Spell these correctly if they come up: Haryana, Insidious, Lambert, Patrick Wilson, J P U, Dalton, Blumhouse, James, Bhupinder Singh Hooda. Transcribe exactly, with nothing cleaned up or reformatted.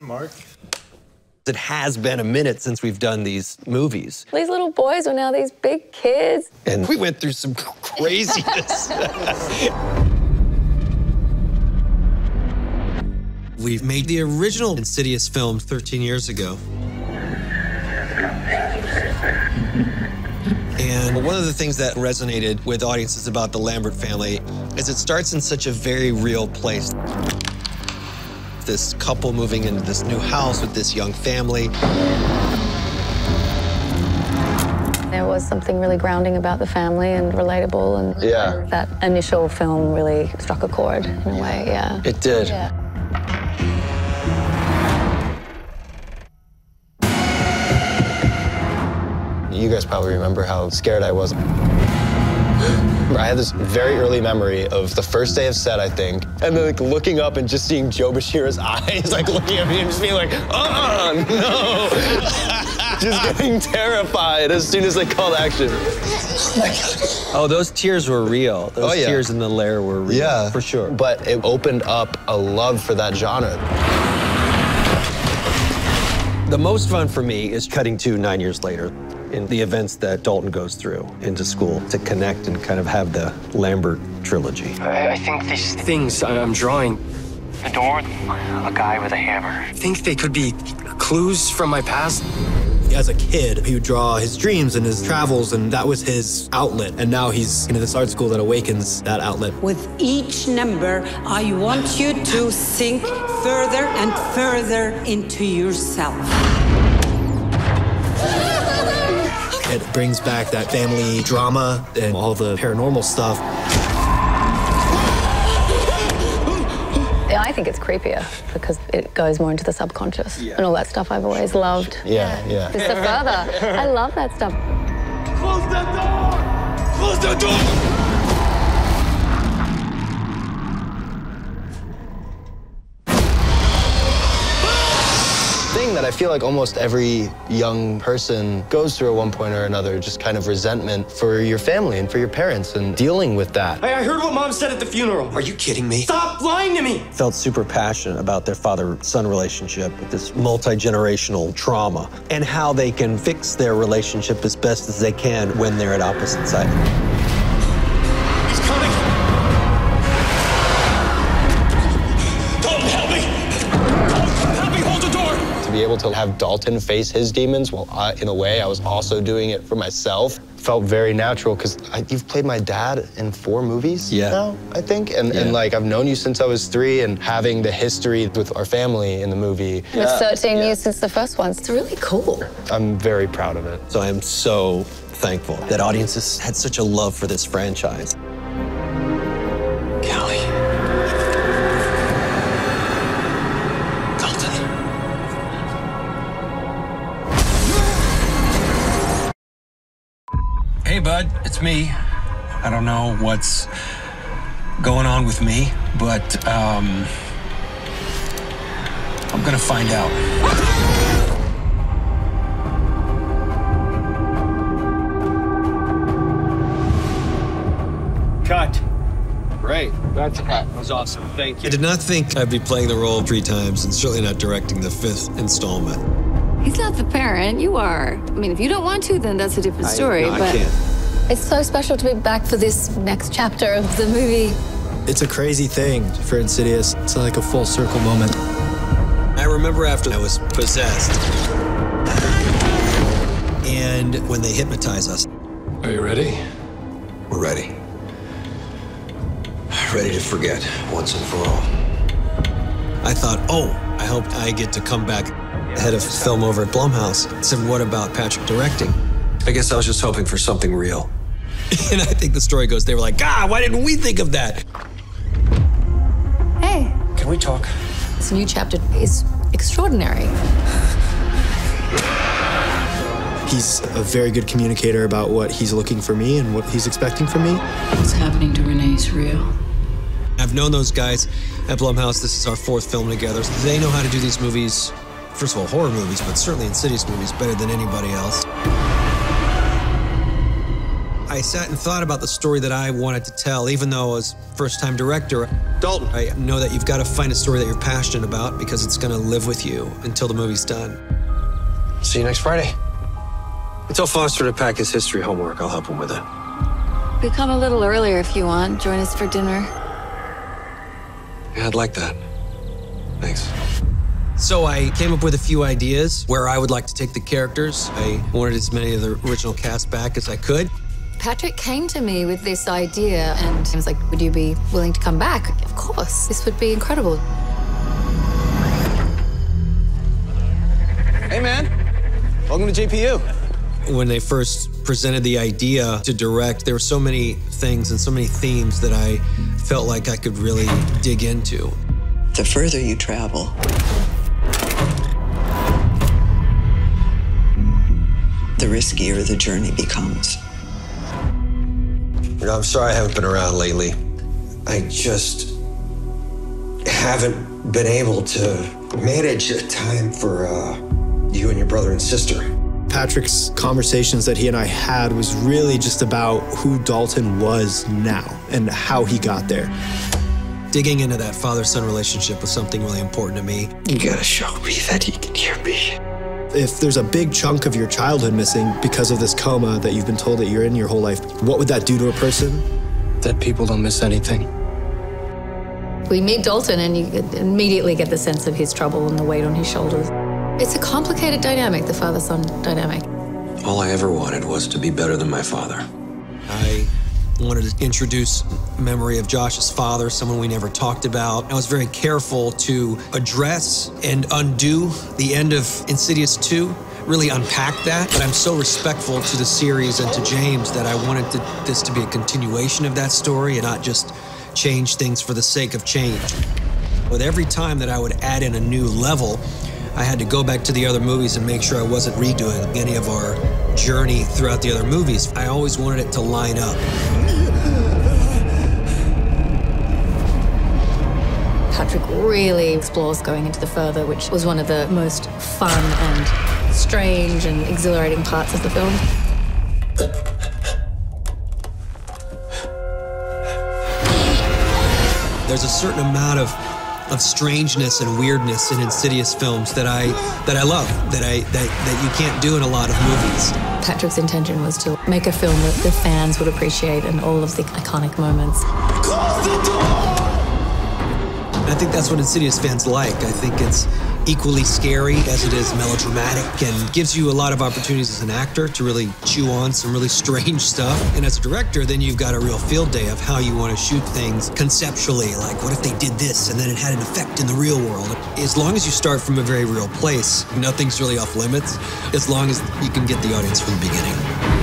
Mark? It has been a minute since we've done these movies. These little boys are now these big kids. And we went through some craziness. We've made the original Insidious film thirteen years ago. And one of the things that resonated with audiences about the Lambert family is it starts in such a very real place. This couple moving into this new house with this young family. There was something really grounding about the family and relatable, and yeah. That initial film really struck a chord in a way, yeah. It did. Yeah. You guys probably remember how scared I was. I had this very early memory of the first day of set, I think, and then like looking up and just seeing Joe Bashira's eyes, like looking at me and just being like, uh-uh, no. Just getting terrified as soon as they called action. Oh, those tears were real. Those oh, yeah. tears in the lair were real, yeah, for sure. But it opened up a love for that genre. The most fun for me is cutting to nine years later. In the events that Dalton goes through into school to connect and kind of have the Lambert trilogy. I, I think these things I'm drawing. A door, a guy with a hammer. I think they could be clues from my past. As a kid, he would draw his dreams and his travels, and that was his outlet. And now he's in this art school that awakens that outlet. With each number, I want you to sink further and further into yourself. It brings back that family drama and all the paranormal stuff. Yeah, I think it's creepier because it goes more into the subconscious, yeah, and all that stuff I've always loved. Yeah, yeah. Just the further. I love that stuff. Close the door! Close the door! That I feel like almost every young person goes through at one point or another, just kind of resentment for your family and for your parents and dealing with that. Hey, I heard what Mom said at the funeral. Are you kidding me? Stop lying to me! Felt super passionate about their father-son relationship, this multi-generational trauma, and how they can fix their relationship as best as they can when they're at opposite sides. He's coming! Don't help me! Don't help me hold the door! To be able to have Dalton face his demons, well, I, in a way, I was also doing it for myself. Felt very natural, because you've played my dad in four movies yeah. now, I think. And, yeah. and like, I've known you since I was three, and having the history with our family in the movie. It's yeah. thirteen years since the first one. It's really cool. I'm very proud of it. So I am so thankful that audiences had such a love for this franchise. Hey, bud, it's me. I don't know what's going on with me, but um, I'm gonna find out. Cut. Great. That's cut. That was awesome. Thank you. I did not think I'd be playing the role three times and certainly not directing the fifth installment. He's not the parent, you are. I mean, if you don't want to, then that's a different story, I, no, but... I can't. It's so special to be back for this next chapter of the movie. It's a crazy thing for Insidious. It's like a full circle moment. I remember after I was possessed. And when they hypnotize us. Are you ready? We're ready. Ready to forget, once and for all. I thought, oh, I hope I get to come back. Head of film over at Blumhouse, I said, what about Patrick directing? I guess I was just hoping for something real. And I think the story goes, they were like, God, why didn't we think of that? Hey. Can we talk? This new chapter is extraordinary. He's a very good communicator about what he's looking for me and what he's expecting from me. What's happening to Renee's real. I've known those guys at Blumhouse. This is our fourth film together. So they know how to do these movies. First of all, horror movies, but certainly Insidious movies better than anybody else. I sat and thought about the story that I wanted to tell, even though I was first-time director. Dalton, I know that you've got to find a story that you're passionate about because it's going to live with you until the movie's done. See you next Friday. I tell Foster to pack his history homework. I'll help him with it. We come a little earlier if you want. Join us for dinner. Yeah, I'd like that. Thanks. So I came up with a few ideas where I would like to take the characters. I wanted as many of the original cast back as I could. Patrick came to me with this idea and he was like, would you be willing to come back? Of course, this would be incredible. Hey man, welcome to J P U. When they first presented the idea to direct, there were so many things and so many themes that I felt like I could really dig into. The further you travel, the riskier the journey becomes. You know, I'm sorry I haven't been around lately. I just haven't been able to manage a time for uh, you and your brother and sister. Patrick's conversations that he and I had was really just about who Dalton was now and how he got there. Digging into that father-son relationship was something really important to me. You gotta show me that he can hear me. If there's a big chunk of your childhood missing because of this coma that you've been told that you're in your whole life, what would that do to a person? That people don't miss anything. We meet Dalton and you immediately get the sense of his trouble and the weight on his shoulders. It's a complicated dynamic, the father-son dynamic. All I ever wanted was to be better than my father. I wanted to introduce memory of Josh's father, someone we never talked about. I was very careful to address and undo the end of Insidious two, really unpack that. But I'm so respectful to the series and to James that I wanted to, this to be a continuation of that story and not just change things for the sake of change. With every time that I would add in a new level, I had to go back to the other movies and make sure I wasn't redoing any of our journey throughout the other movies. I always wanted it to line up. Patrick really explores going into the further, which was one of the most fun and strange and exhilarating parts of the film. There's a certain amount of of strangeness and weirdness in Insidious films that I that I love, that I that, that you can't do in a lot of movies. Patrick's intention was to make a film that the fans would appreciate and all of the iconic moments. Close the door! I think that's what Insidious fans like. I think it's equally scary as it is melodramatic and gives you a lot of opportunities as an actor to really chew on some really strange stuff. And as a director, then you've got a real field day of how you want to shoot things conceptually, like what if they did this and then it had an effect in the real world. As long as you start from a very real place, nothing's really off limits, as long as you can get the audience from the beginning.